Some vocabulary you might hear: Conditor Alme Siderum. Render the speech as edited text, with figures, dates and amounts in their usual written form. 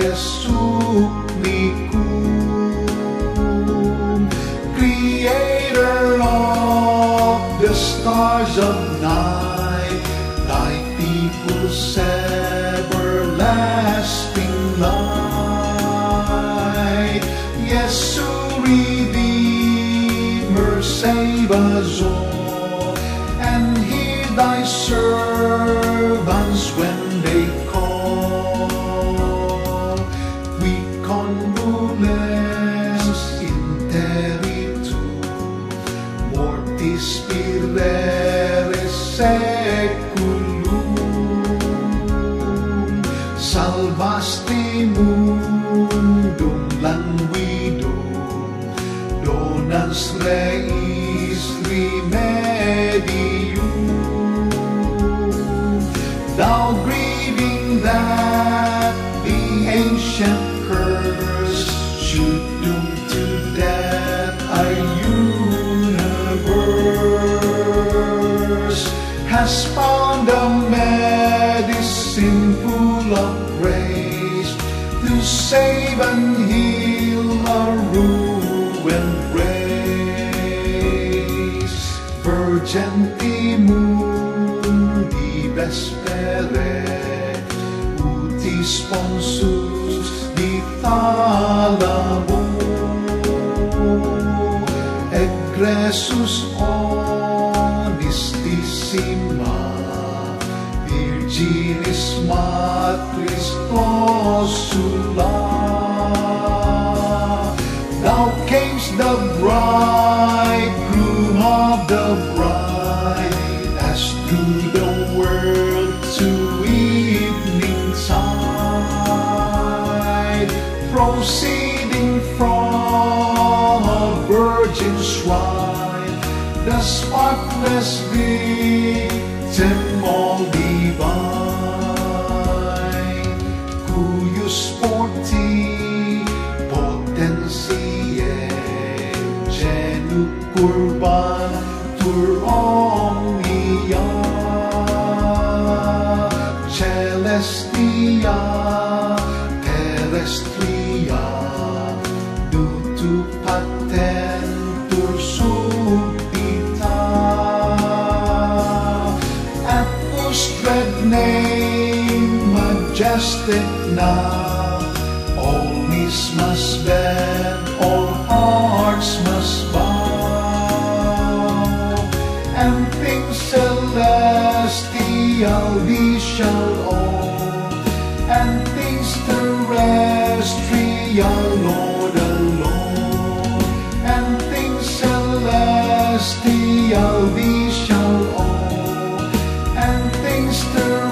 Φύσες του νικού. Creator of the stars of night, Thy people's everlasting light. Yes, Redeemer, save us all, and hear Thy servants when they call. Qui condoles interitu, mortis spirere seculum, salvasti mundum languidum, donas reis remedium. Thou grieving that the ancient curse should doom to death a universe, has found a medicine full of grace to save and heal a ruined race. Vergenti mundi vespere, uti sponsus di thalamo, egressus honestissima, virginis matris consula. Thou camest the bridegroom of the bride, as through the world to evening tide, proceeding from a virgin shrine, the spotless victim all divine, cuius porti potentiae Curbantur omnia, celestia, terrestria, dutu patentur subdita. At whose dread name, majestic now, all knees must bend, all hearts must bow, and things celestial we shall own, and things terrestrial, Lord alone, and things celestial we shall own, and things terrestrial.